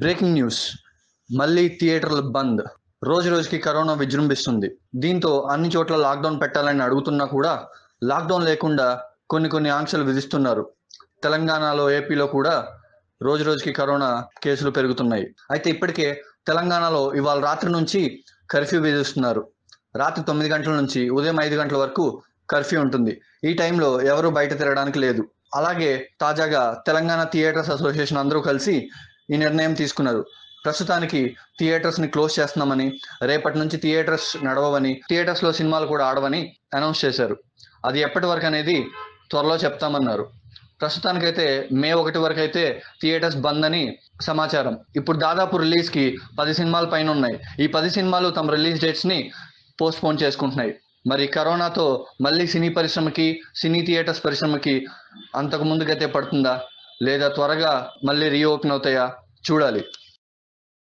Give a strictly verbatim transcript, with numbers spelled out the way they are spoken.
Breaking news. మళ్ళీ థియేటర్ల బంద్. రోజు రోజుకి కరోనా విజృంభిస్తుంది. దీంతో అన్ని చోట్ల లాక్డౌన్ పెట్టాలని అడుగుతున్నా కూడా లాక్డౌన్ లేకుండా కొన్ని కొన్ని ఆంక్షలు విధిస్తున్నారు. తెలంగాణలో, ఏపీలో కూడా రోజు రోజుకి కరోనా కేసులు పెరుగుతున్నాయి. అయితే ఇప్పటికే తెలంగాణలో ఇవాళ రాత్రి నుంచి కర్ఫ్యూ విధిస్తున్నారు. రాత్రి తొమ్మిది గంటల నుంచి ఉదయం ఐదు గంటల వరకు కర్ఫ్యూ ఉంటుంది. ఈ టైంలో ఎవరు బయట తిరగడానికి లేదు. అలాగే తాజాగా తెలంగాణ థియేటర్స్ అసోసియేషన్ అందరూ కలిసి ఈ నిర్ణయం తీసుకున్నారు. ప్రస్తుతానికి థియేటర్స్ ని క్లోజ్ చేస్తున్నామని, రేపటి నుంచి థియేటర్స్ నడవని, థియేటర్స్ లో సినిమాలు కూడా ఆడవని అనౌన్స్ చేశారు. అది ఎప్పటి వరకు అనేది త్వరలో చెప్తామన్నారు. ప్రస్తుతానికైతే మే ఒకటి వరకు అయితే థియేటర్స్ బంద్ అని సమాచారం. ఇప్పుడు దాదాపు రిలీజ్ కి పది సినిమాల పైన ఉన్నాయి. ఈ పది సినిమాలు తమ రిలీజ్ డేట్స్ ని పోస్ట్ పోన్ చేసుకుంటున్నాయి. మరి కరోనాతో మళ్ళీ సినీ పరిశ్రమకి, సినీ థియేటర్స్ పరిశ్రమకి అంతకు ముందుకైతే పడుతుందా, లేదా త్వరగా మళ్ళీ రీఓపెన్ అవుతాయా చూడాలి.